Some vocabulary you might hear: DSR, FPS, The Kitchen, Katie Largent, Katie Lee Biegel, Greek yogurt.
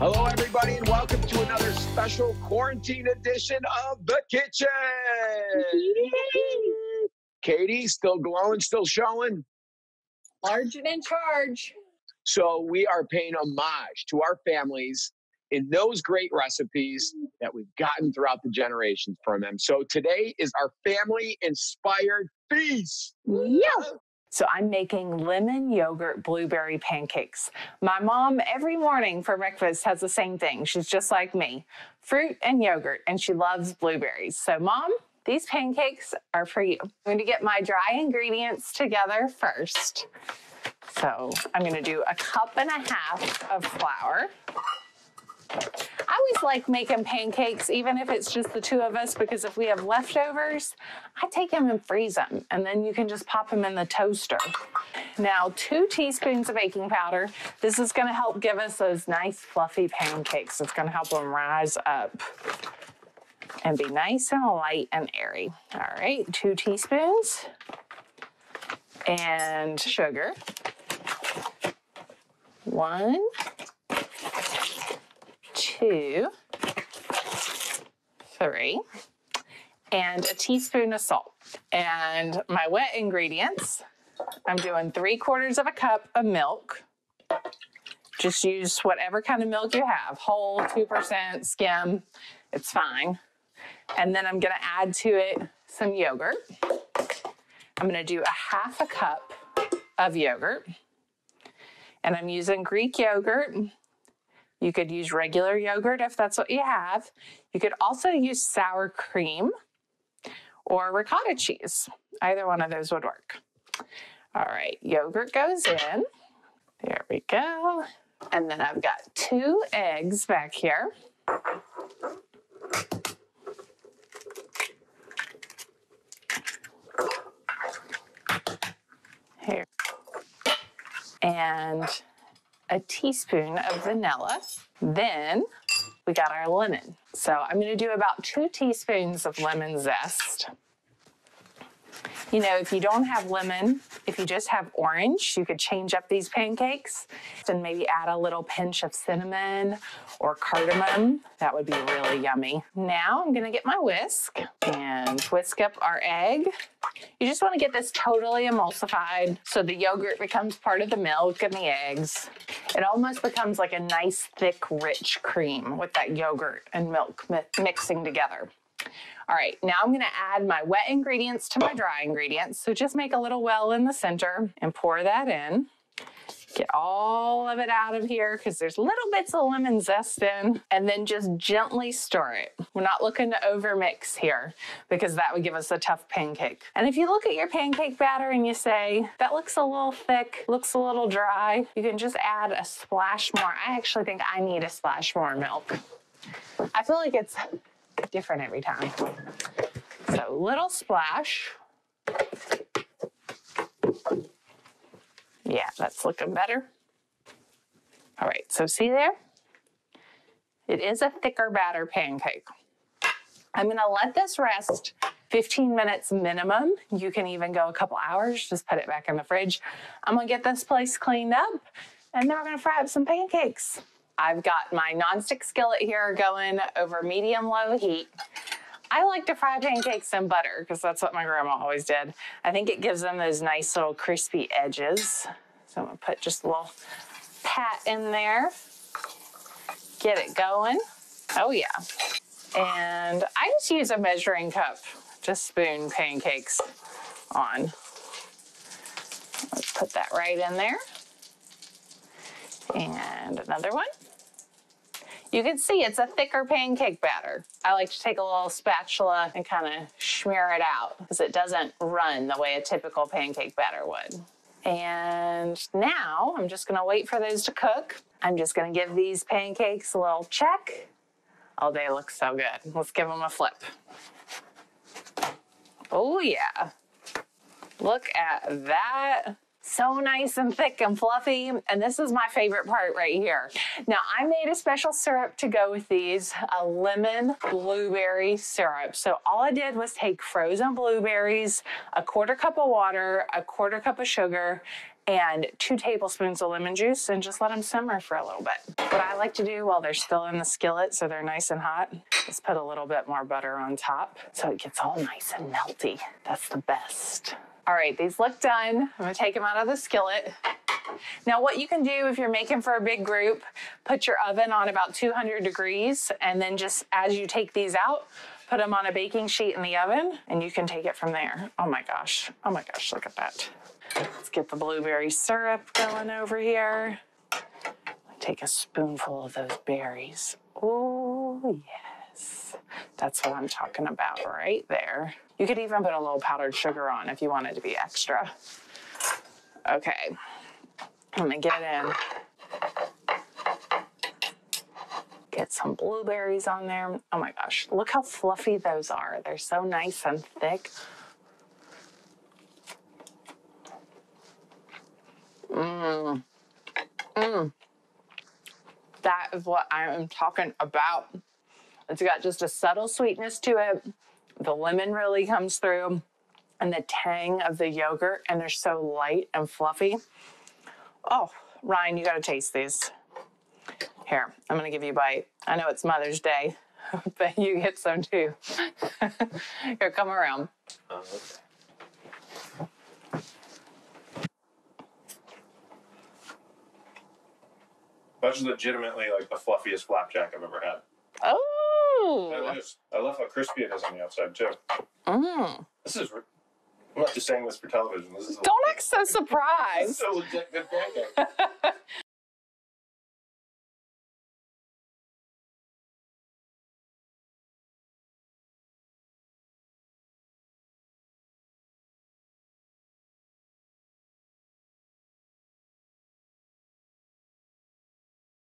Hello, everybody, and welcome to another special quarantine edition of The Kitchen. Yay. Katie, still glowing, still showing. Largent in charge. So we are paying homage to our families in those great recipes that we've gotten throughout the generations from them. So today is our family-inspired feast. Yeah. So I'm making lemon yogurt blueberry pancakes. My mom, every morning for breakfast, has the same thing. She's just like me, fruit and yogurt, and she loves blueberries. So Mom, these pancakes are for you. I'm going to get my dry ingredients together first. So I'm going to do 1.5 cups of flour. I always like making pancakes, even if it's just the two of us, because if we have leftovers, I take them and freeze them, and then you can just pop them in the toaster. Now, 2 teaspoons of baking powder. This is going to help give us those nice fluffy pancakes. It's going to help them rise up and be nice and light and airy. All right, 2 teaspoons and sugar. 1, 2, 3, and a teaspoon of salt. And my wet ingredients, I'm doing 3/4 cup of milk. Just use whatever kind of milk you have, whole, 2%, skim, it's fine. And then I'm gonna add to it some yogurt. I'm gonna do 1/2 cup of yogurt. And I'm using Greek yogurt. You could use regular yogurt if that's what you have. You could also use sour cream or ricotta cheese. Either one of those would work. All right, yogurt goes in. There we go. And then I've got 2 eggs back here. Here. And a teaspoon of vanilla. Then we got our lemon. So I'm gonna do about 2 teaspoons of lemon zest. You know, if you don't have lemon, if you just have orange, you could change up these pancakes and maybe add a little pinch of cinnamon or cardamom. That would be really yummy. Now I'm gonna get my whisk and whisk up our egg. You just wanna get this totally emulsified so the yogurt becomes part of the milk and the eggs. It almost becomes like a nice, thick, rich cream with that yogurt and milk mixing together. All right, now I'm gonna add my wet ingredients to my dry ingredients. So just make a little well in the center and pour that in. Get all of it out of here because there's little bits of lemon zest in, and then just gently stir it. We're not looking to overmix here because that would give us a tough pancake. And if you look at your pancake batter and you say, that looks a little thick, looks a little dry, you can just add a splash more. I actually think I need a splash more milk. I feel like it's different every time. So little splash. Yeah, that's looking better. All right, so see there? It is a thicker batter pancake. I'm gonna let this rest 15 minutes minimum. You can even go a couple hours, just put it back in the fridge. I'm gonna get this place cleaned up and then we're gonna fry up some pancakes. I've got my nonstick skillet here going over medium-low heat. I like to fry pancakes in butter because that's what my grandma always did. I think it gives them those nice little crispy edges. So I'm gonna put just a little pat in there, get it going. Oh yeah. And I just use a measuring cup to spoon pancakes on. Let's put that right in there. And another one. You can see it's a thicker pancake batter. I like to take a little spatula and kind of smear it out because it doesn't run the way a typical pancake batter would. And now I'm just gonna wait for those to cook. I'm just gonna give these pancakes a little check. Oh, they look so good. Let's give them a flip. Oh yeah, look at that. So nice and thick and fluffy. And this is my favorite part right here. Now I made a special syrup to go with these, a lemon blueberry syrup. So all I did was take frozen blueberries, 1/4 cup of water, 1/4 cup of sugar, and 2 tablespoons of lemon juice and just let them simmer for a little bit. What I like to do while they're still in the skillet so they're nice and hot is put a little bit more butter on top so it gets all nice and melty. That's the best. All right, these look done. I'm gonna take them out of the skillet. Now what you can do if you're making for a big group, put your oven on about 200 degrees and then just as you take these out, put them on a baking sheet in the oven and you can take it from there. Oh my gosh, look at that. Let's get the blueberry syrup going over here. Take a spoonful of those berries. Oh yes, that's what I'm talking about right there. You could even put a little powdered sugar on if you wanted to be extra. Okay. I'm gonna get in, get some blueberries on there. Oh my gosh, look how fluffy those are. They're so nice and thick. Mmm, mmm. That is what I am talking about. It's got just a subtle sweetness to it. The lemon really comes through and the tang of the yogurt, and they're so light and fluffy. Oh, Ryan, you gotta taste these. Here, I'm gonna give you a bite. I know it's Mother's Day, but you get some too. Here, come around. That's legitimately like the fluffiest flapjack I've ever had. Oh! That is. I love how crispy it is on the outside too. Mm. This is. I'm not just saying this for television. Don't act so surprised. This is a legit good pancake.